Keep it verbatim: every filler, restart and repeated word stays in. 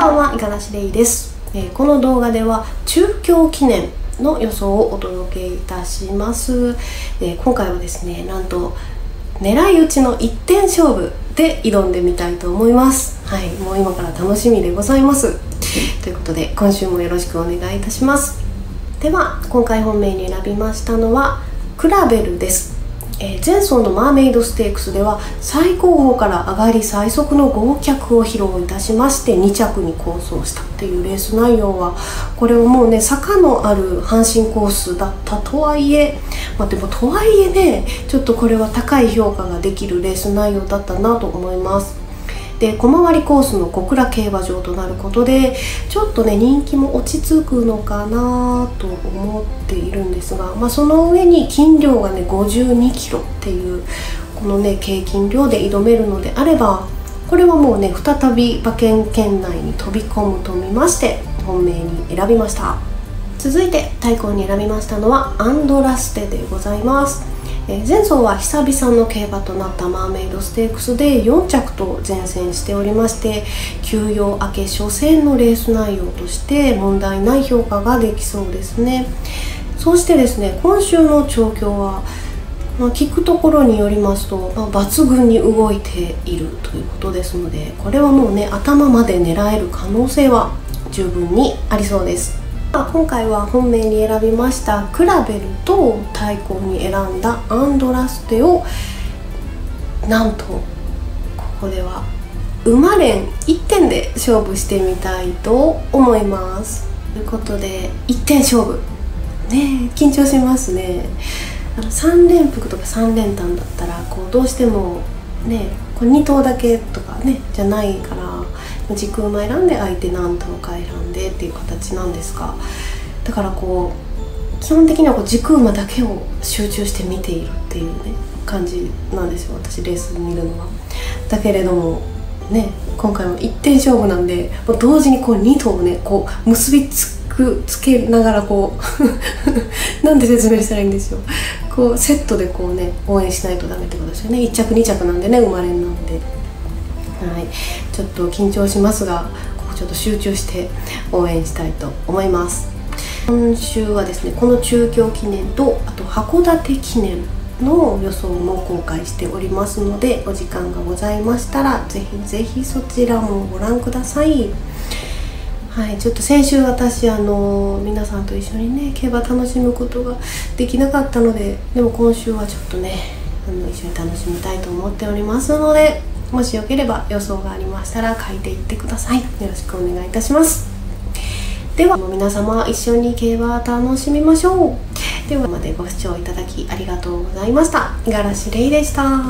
こんばんは、五十嵐れいです、えー、この動画では中京記念の予想をお届けいたします、えー、今回はですね、なんと狙い撃ちのいってん勝負で挑んでみたいと思います。はい、もう今から楽しみでございますということで、今週もよろしくお願いいたします。では、今回本命に選びましたのはクラベルです。えー、前走のマーメイドステークスでは最高峰から上がり最速の豪脚を披露いたしましてに着に好走したっていうレース内容は、これをもうね、坂のある阪神コースだったとはいえ、まあ、でもとはいえね、ちょっとこれは高い評価ができるレース内容だったなと思います。で、小回りコースの小倉競馬場となることで、ちょっとね、人気も落ち着くのかなと思っているんですが、まあ、その上に斤量がねごじゅうにキロっていうこのね軽斤量で挑めるのであれば、これはもうね再び馬券圏内に飛び込むと見まして本命に選びました。続いて対抗に選びましたのはアンドラステでございます。前走は久々の競馬となったマーメイドステークスでよん着と善戦しておりまして、休養明け初戦のレース内容として問題ない評価ができそうですね。そしてですね、今週の調教は、まあ、聞くところによりますと、まあ、抜群に動いているということですので、これはもうね頭まで狙える可能性は十分にありそうです。今回は本命に選びましたクラベルと対抗に選んだアンドラステを、なんとここでは馬連いってんで勝負してみたいと思います。ということでいってん勝負ね、緊張しますね。あのさん連複とかさん連単だったら、こうどうしてもねこれに頭だけとかねじゃないから、軸馬選んで相手何頭か選んでっていう形なんですが、だからこう基本的にはこう軸馬だけを集中して見ているっていうね感じなんですよ、私レース見るのは。だけれどもね、今回もいってん勝負なんで、同時にこうに頭をねこう結びつくつけながらこうなんて説明したらいいんですよ、こうセットでこうね応援しないとダメってことですよね。いち着に着なんでね生まれんなんで。はい、ちょっと緊張しますが、ここちょっと集中して応援したいと思います。今週はですね、この中京記念とあと函館記念の予想も公開しておりますので、お時間がございましたらぜひぜひそちらもご覧ください。はい、ちょっと先週私あの皆さんと一緒にね競馬楽しむことができなかったので、でも今週はちょっとねあの一緒に楽しみたいと思っておりますので、もしよければ予想がありましたら書いていってください。よろしくお願いいたします。では皆様一緒に競馬楽しみましょう。ではまでご視聴いただきありがとうございました。五十嵐れいでした。